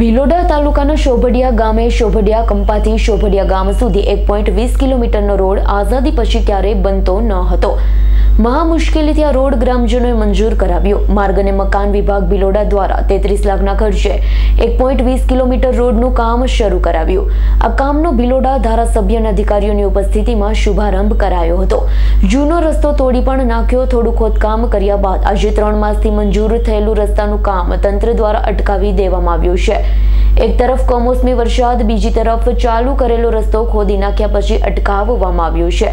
ભિલોડા તાલુકાના શોભડિયા ગામે શોભડિયા કંપાથી શોભડિયા ગામ સુધી 1.20 કિલોમીટરનો રોડ આઝાદી પછી ક્યારેય બનતો ન હતો। મહા મુશ્કેલીથી આ રોડ ગ્રામજનોએ મંજૂર કરાવ્યો। માર્ગ અને મકાન વિભાગ ભિલોડા દ્વારા 33 લાખના ખર્ચે 1.20 કિલોમીટર રોડનું કામ શરૂ કરાવ્યું। આ કામનો ભિલોડા ધારાસભ્યના અધિકારીઓની ઉપસ્થિતિમાં શુભારંભ કરાયો હતો। જૂનો રસ્તો તોડી પણ નાખ્યો। થોડું ખોદકામ કર્યા બાદ આજે 3 માસથી મંજૂર થયેલું રસ્તાનું કામ તંત્ર દ્વારા અટકાવી દેવામાં આવ્યું છે। एक तरफ कमोसमी वरसाद, बीजी तरफ चालू करेलो रस्तो खोदी नाख्या पछी अटकाववामां आव्यो छे,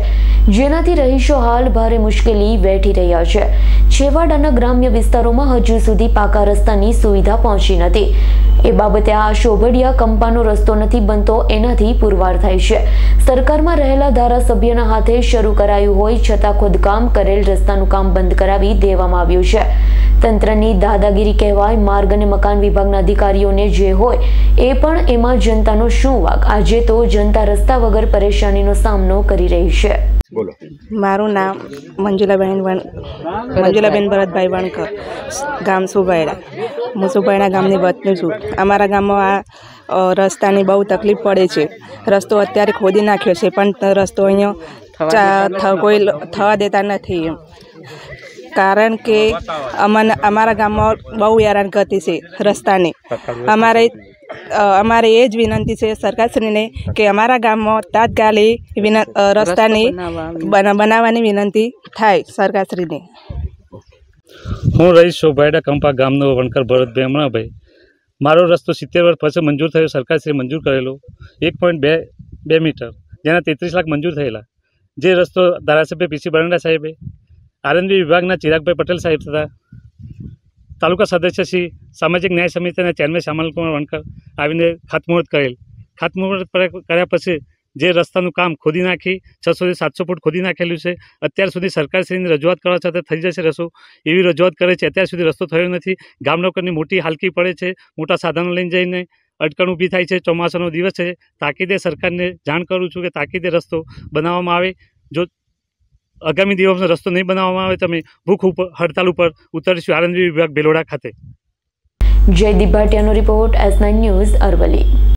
जेनाथी रहीशो हाल भारे मुश्केली वेठी रह्या छे। छेवाडाना ग्राम्य विस्तारोमां हजू सुधी पाका रस्तानी सुविधा पहोंची नथी। ए बाबते आ शोभडिया कंपानो रस्तो नथी बनतो एनाथी पुरवार थाय छे। सरकारमा रहेला धारासभ्यना हाथे शरू करायु होय छतां खोदकाम करेल रस्तानुं काम बंद करावी देवामां आव्युं छे। तंत्रनी दादागिरी कहेवाय। मार्ग अने मकान विभागना अधिकारीओने जे होय ए पण एमां जनतानो शुं वाग। आजे तो जनता रस्ता वगर परेशानीनो सामनो करी रही छे। बोलो। मारू नाम मंजुलाबेन भरतभाई वणकर, गाम सुभैड़ा। हूँ सुभैड़ा गामनी वतनी छूँ। अमरा गाम में आ रस्तानी बहु तकलीफ पड़े छे। रस्तो अत्यारे खोदी नाख्यो छे पण रस्तो अहींया कोई थवा देता नथी। कारण के अमरा गाम में बहु हैरान करती है रस्ता ने। अमारे एज विनंती है सरकारश्री ने कि अमरा गाम में तात्कालिक रस्ता ने बनावानी विनंती थाय सरकारश्री ने। हूँ रही शोभाड़ा कंपा गामनो वणकर भरतभाई अमराभाई। मारो रस्तो 70 वर्ष पास मंजूर थयो। सरकारश्री मंजूर करेलो 1.2 मीटर, जेना 33 लाख मंजूर थयेला। जे रस्तो धारासभ्य पीसी बरंडा साहेबे, आरएनबी विभागना चिरागभाई पटेल साहेब तथा तालुका सदस्य श्री सामाजिक न्याय समितिना चेरमेन श्यामल कुमार वणकर आवीने खातमुहूर्त करेल। खातमुहूर्त कर्या पछी जे रस्तानुं काम खोदी नाखी 600 થી 700 फूट खोदी नाखेलुं छे। अत्यार सुधी सरकारश्रीनी रजूआत करवा छतां थई जशे रस्तो एवी रजूआत करे छे। अत्यार सुधी रस्तो थयो नथी। गाम लोकोनी मोटी हालकी पड़े छे। मोटा साधनो लईने जईने अटकण ऊभी थाय छे। ચોમાસાનો દિવસ છે। તાકીદે सरकारने जाण करूं छूं के ताकीदे रस्तो बनाववामां आवे। जो आगामी दिवस में रस्तो नहीं बनावामां आवे तो अमे भूख हड़ताल पर उतरशुं। आरएनबी विभाग भीलोड़ा खाते। जयदीप भाटियानो रिपोर्ट S9 न्यूज अरवली।